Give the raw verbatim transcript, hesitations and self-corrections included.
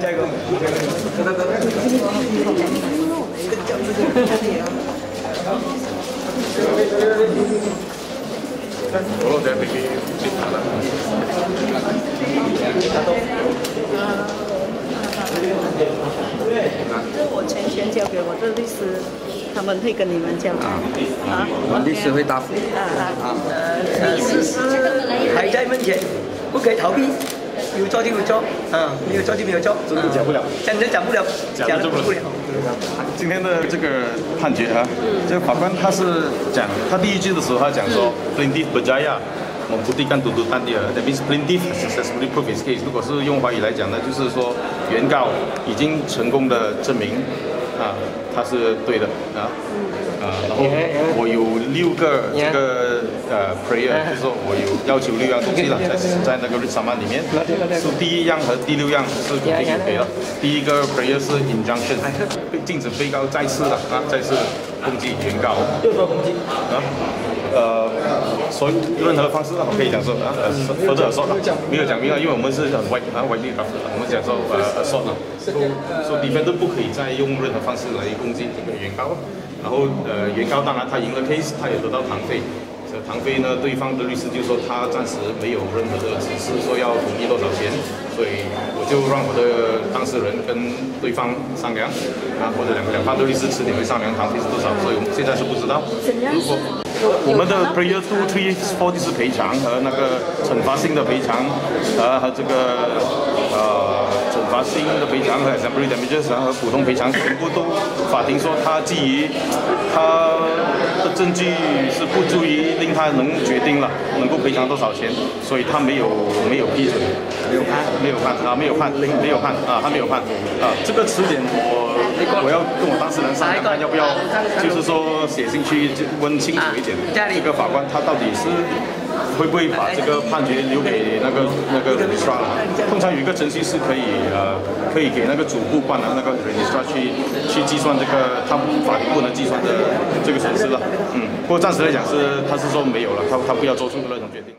加油！等等等等。我老仔俾啲接下啦。这我陈璇交给我的律师，他们会跟你们讲。啊。啊，律师会答复。啊啊。呃，事实还在面前，不可以逃避。 要做就要做，嗯，没有做就没有做，真的讲不了，真的讲不了，讲不了。今天的这个判决啊，这个法官他是讲，他第一句的时候他讲说 ，plaintiff berjaya membuktikan tuntutan dia， that means plaintiff successfully proved his case。如果是用华语来讲呢，就是说原告已经成功的证明，啊，他是对的啊，啊，然后我有六个这个。 呃 ，prayer 就是说我有要求六样东西了，在在那个律师函里面，是第一样和第六样是肯定给了。第一个 prayer 是 injunction， 禁止被告再次的啊，再次攻击原告。又说攻击啊？呃，所以任何方式啊，我可以讲说啊，或者说没有讲明啊，因为我们是很 white 啊 white legal 我们讲说呃 assault 啊，说 defendant 不可以再用任何方式来攻击这个原告。然后呃，原告当然他赢了 case， 他也得到堂费。 唐飞呢？对方的律师就说他暂时没有任何的指示说要同意多少钱，所以我就让我的当事人跟对方商量啊，或者两两方的律师迟点会商量唐飞是多少，所以我们现在是不知道。如果我们的 prayer two three four 就是赔偿和那个惩罚性的赔偿，呃和这个呃惩罚性的赔偿和 exemplary damages 和普通赔偿全部都法庭说他基于他。 证据是不足以令他能决定了能够赔偿多少钱，所以他没有没有批准，没有判，没有判啊，没有判，没有判啊，他没有判啊。这个词典我我要跟我当事人商量，看要不要就是说写进去问清楚一点，这个法官他到底是会不会把这个判决留给那个那个 registrar 了？通常有一个程序是可以呃可以给那个主簿官啊那个 registrar 去去计算这个他法庭不能计算的这个损失了。 嗯，不过暂时来讲是，他是说没有了，他他不要做出任何决定。